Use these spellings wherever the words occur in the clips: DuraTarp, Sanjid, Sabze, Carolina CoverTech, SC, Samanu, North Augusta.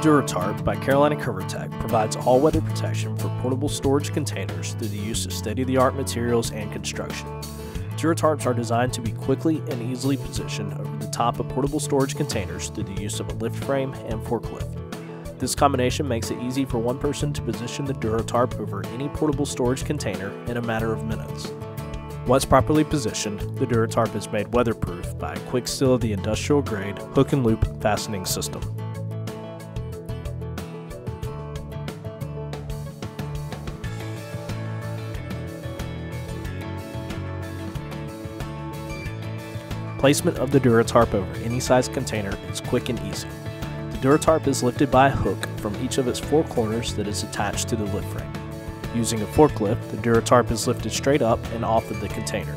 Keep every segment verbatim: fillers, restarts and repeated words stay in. DuraTarp by Carolina CoverTech provides all-weather protection for portable storage containers through the use of state-of-the-art materials and construction. DuraTarps are designed to be quickly and easily positioned over the top of portable storage containers through the use of a lift frame and forklift. This combination makes it easy for one person to position the DuraTarp over any portable storage container in a matter of minutes. Once properly positioned, the DuraTarp is made weatherproof by a quick seal of the industrial-grade hook and loop fastening system. Placement of the DuraTarp over any size container is quick and easy. The DuraTarp is lifted by a hook from each of its four corners that is attached to the lift frame. Using a forklift, the DuraTarp is lifted straight up and off of the container.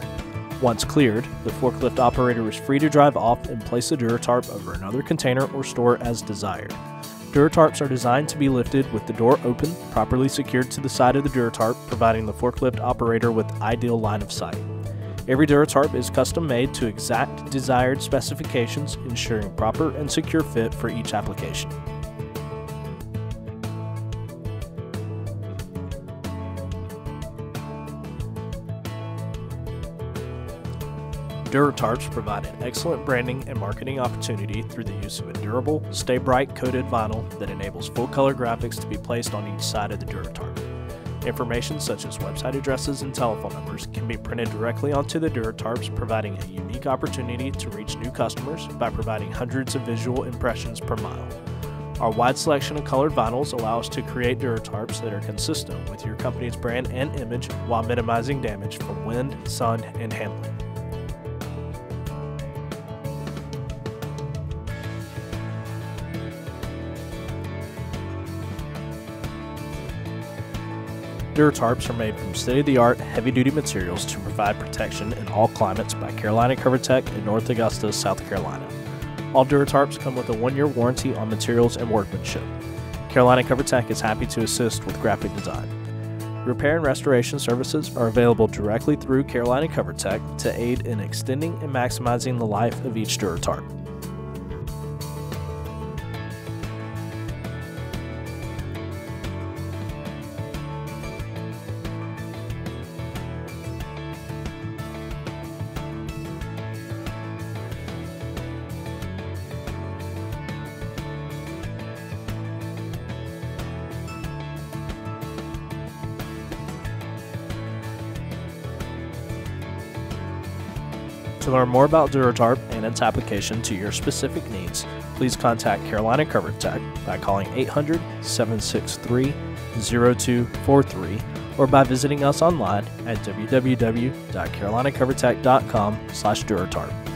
Once cleared, the forklift operator is free to drive off and place the DuraTarp over another container or store as desired. DuraTarps are designed to be lifted with the door open, properly secured to the side of the DuraTarp, providing the forklift operator with ideal line of sight. Every DuraTarp is custom made to exact desired specifications, ensuring proper and secure fit for each application. DuraTarps provide an excellent branding and marketing opportunity through the use of a durable, stay-bright coated vinyl that enables full-color graphics to be placed on each side of the DuraTarp. Information such as website addresses and telephone numbers can be printed directly onto the DuraTarps, providing a unique opportunity to reach new customers by providing hundreds of visual impressions per mile. Our wide selection of colored vinyls allow us to create DuraTarps that are consistent with your company's brand and image while minimizing damage from wind, sun, and handling. DuraTarps are made from state-of-the-art, heavy-duty materials to provide protection in all climates by Carolina CoverTech in North Augusta, South Carolina. All DuraTarps come with a one-year warranty on materials and workmanship. Carolina CoverTech is happy to assist with graphic design. Repair and restoration services are available directly through Carolina CoverTech to aid in extending and maximizing the life of each DuraTarp. To learn more about DuraTarp and its application to your specific needs, please contact Carolina CoverTech by calling eight hundred, seven six three, zero two four three or by visiting us online at w w w dot carolina covertech dot com slash DuraTarp.